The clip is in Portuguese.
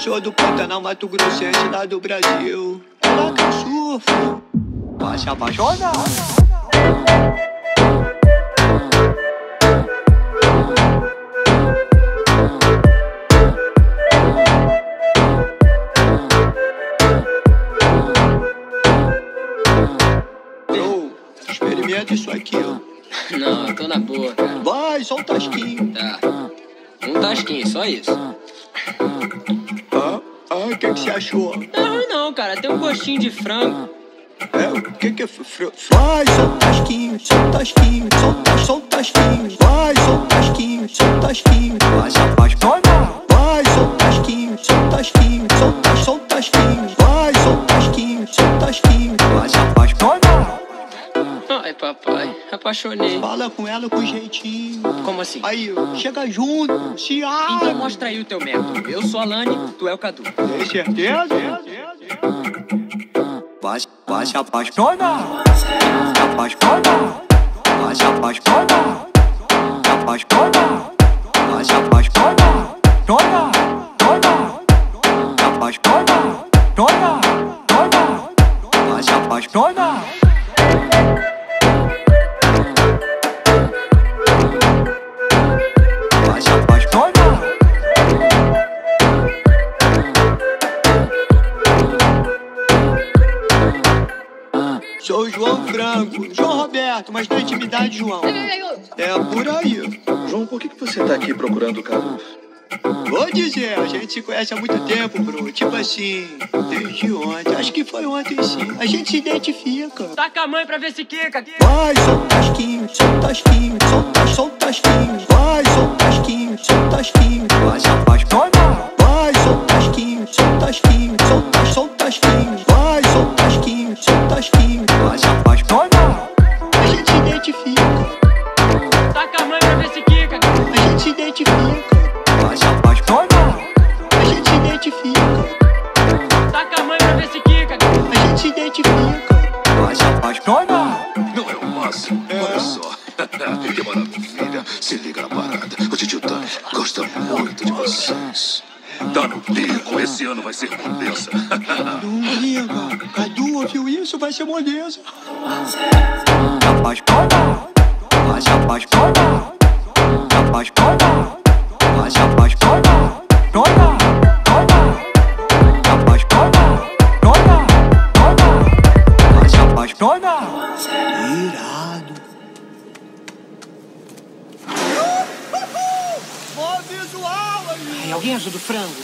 sou do Pantanal, Mato Grosso, lá do Brasil. Ela que eu surfo, mas se apaixona. Experimenta isso aqui, ó. Não, eu tô na boa, cara. Vai, só um tasquinho. Tá. Um tasquinho, só isso. O que você achou? Não é ruim não, cara. Tem um gostinho de frango. É, o que é frango? Vai, só um tasquinho, só um tasquinho, só um tasquinho. Vai, só um tasquinho, só um tasquinho. Vai, só um tasquinho. Vai, só um tasquinho, só um tasquinho, só um tasquinho. Vai, só um tasquinho, só um tasquinho. Vai, só um tasquinho. Ai, papai, apaixonei. Fala com ela com jeitinho. Como assim? Aí, chega junto, se abre. Então mostra aí o teu método. Eu sou a Lani, tu é o Cadu. Tem certeza? Vai se apaixonar. Se apaixonar. Vai se apaixonar. Se apaixonar. Vai se apaixonar. Tona, tona. Se apaixonar. Tona, tona. Vai se apaixonar. Sou o João Frango, João Roberto, mas tem intimidade, João. É por aí. João, por que você tá aqui procurando o Cadu? Vou dizer, a gente se conhece há muito tempo, Bruno. Tipo assim, desde ontem. Acho que foi ontem, sim. A gente se identifica. Taca a mãe pra ver se quica. Vai, só um tasquinho, só um tasquinho, só um tasquinho. Vai, só um tasquinho, só um tasquinho. Vai, só um tasquinho. Vai, só um tasquinho, só um tasquinho, só um tasquinho. Vai, só um tasquinho, só um tasquinho. Vai, só um tasquinho. A gente se identifica. Taca a mãe pra ver se quica. A gente se identifica. Vai se apaixonar. A gente se identifica. Taca a mãe pra ver se quica. A gente se identifica. Vai se apaixonar. Não é o máximo, olha só. Que maravilha, se liga na parada. O tio Tânio gosta muito de vocês. Tá no pico, esse ano vai ser moleza. Não liga, Cadu ouviu isso, vai ser moleza. Vai se apaixonar. Vai se apaixonar. Se apaixonar. Vai se apaixonar, toda, toda. Se apaixonar, toda, toda. Vai se apaixonar. Irado. Bom visual, amigo. Ai, alguém ajuda o frango?